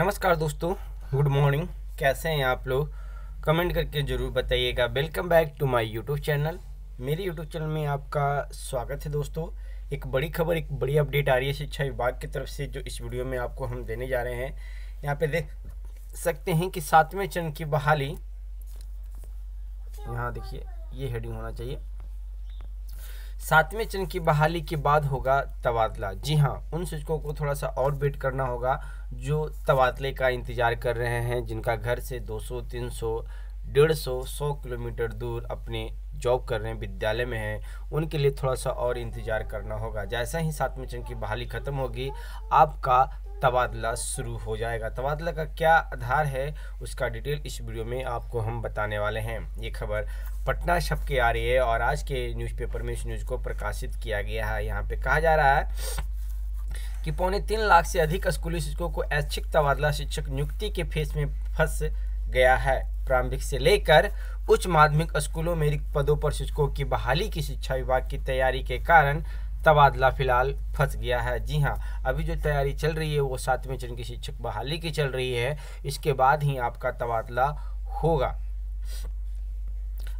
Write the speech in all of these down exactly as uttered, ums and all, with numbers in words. नमस्कार दोस्तों, good morning. कैसे हैं आप लोग? कमेंट करके ज़रूर बताइएगा। Welcome back to my YouTube channel. मेरे यूट्यूब चैनल में आपका स्वागत है दोस्तों। एक बड़ी खबर, एक बड़ी अपडेट आ रही है शिक्षा विभाग की तरफ से, जो इस वीडियो में आपको हम देने जा रहे हैं। यहाँ पे देख सकते हैं कि सातवें चरण की बहाली, यहाँ देखिए ये हेडिंग होना चाहिए, सातवें चरण की बहाली के बाद होगा तबादला। जी हाँ, उन शिक्षकों को थोड़ा सा और वेट करना होगा जो तबादले का इंतज़ार कर रहे हैं, जिनका घर से दो सौ, तीन सौ, डेढ़ सौ, सौ किलोमीटर दूर अपने जॉब कर रहे हैं, विद्यालय में हैं। उनके लिए थोड़ा सा और इंतज़ार करना होगा। जैसा ही सातवें चरण की बहाली ख़त्म होगी, आपका तबादला शुरू हो जाएगा। तबादला का क्या आधार है, उसका डिटेल इस वीडियो में आपको हम बताने वाले हैं। ये खबर पटना छपके आ रही है और आज के न्यूज़पेपर में इस न्यूज़ को प्रकाशित किया गया है। यहाँ पे कहा जा रहा है कि पौने तीन लाख से अधिक स्कूली शिक्षकों को ऐच्छिक तबादला शिक्षक नियुक्ति के फेस में फंस गया है। प्रारंभिक से लेकर उच्च माध्यमिक स्कूलों में रिक्त पदों पर शिक्षकों की बहाली की शिक्षा विभाग की तैयारी के कारण तबादला फिलहाल फंस गया है। जी हाँ, अभी जो तैयारी चल रही है वो सातवें चरण की शिक्षक बहाली की चल रही है। इसके बाद ही आपका तबादला होगा।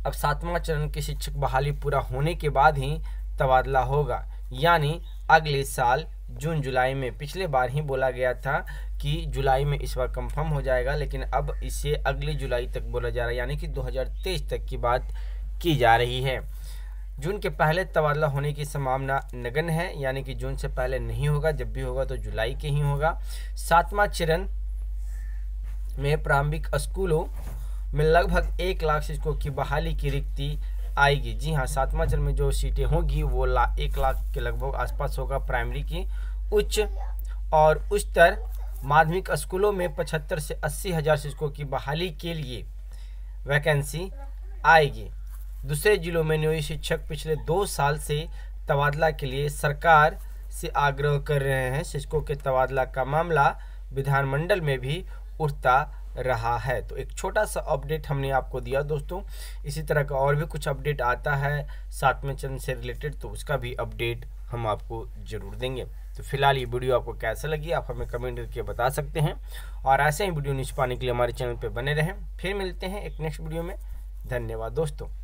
अब सातवां चरण की शिक्षक बहाली पूरा होने के बाद ही तबादला होगा, यानी अगले साल जून जुलाई में। पिछले बार ही बोला गया था कि जुलाई में इस बार कंफर्म हो जाएगा, लेकिन अब इसे अगले जुलाई तक बोला जा रहा है, यानी कि दो हज़ार तेईस तक की बात की जा रही है। जून के पहले तबादला होने की संभावना नगण्य है, यानी कि जून से पहले नहीं होगा। जब भी होगा तो जुलाई के ही होगा। सातवां चरण में प्रारंभिक स्कूलों में लगभग एक लाख शिक्षकों की बहाली की रिक्ति आएगी। जी हाँ, सातवां चरण में जो सीटें होंगी वो ला एक लाख के लगभग आसपास होगा। प्राइमरी की, उच्च और उच्चतर माध्यमिक स्कूलों में पचहत्तर से अस्सी हज़ार शिक्षकों की बहाली के लिए वैकेंसी आएगी। दूसरे जिलों में नियोजित शिक्षक पिछले दो साल से तबादला के लिए सरकार से आग्रह कर रहे हैं। शिक्षकों के तबादला का मामला विधानमंडल में भी उठता रहा है। तो एक छोटा सा अपडेट हमने आपको दिया दोस्तों। इसी तरह का और भी कुछ अपडेट आता है सातवें चरण से रिलेटेड, तो उसका भी अपडेट हम आपको ज़रूर देंगे। तो फिलहाल ये वीडियो आपको कैसा लगी, आप हमें कमेंट करके बता सकते हैं। और ऐसे ही वीडियो न्यूज़ पाने के लिए हमारे चैनल पर बने रहें। फिर मिलते हैं एक नेक्स्ट वीडियो में। धन्यवाद दोस्तों।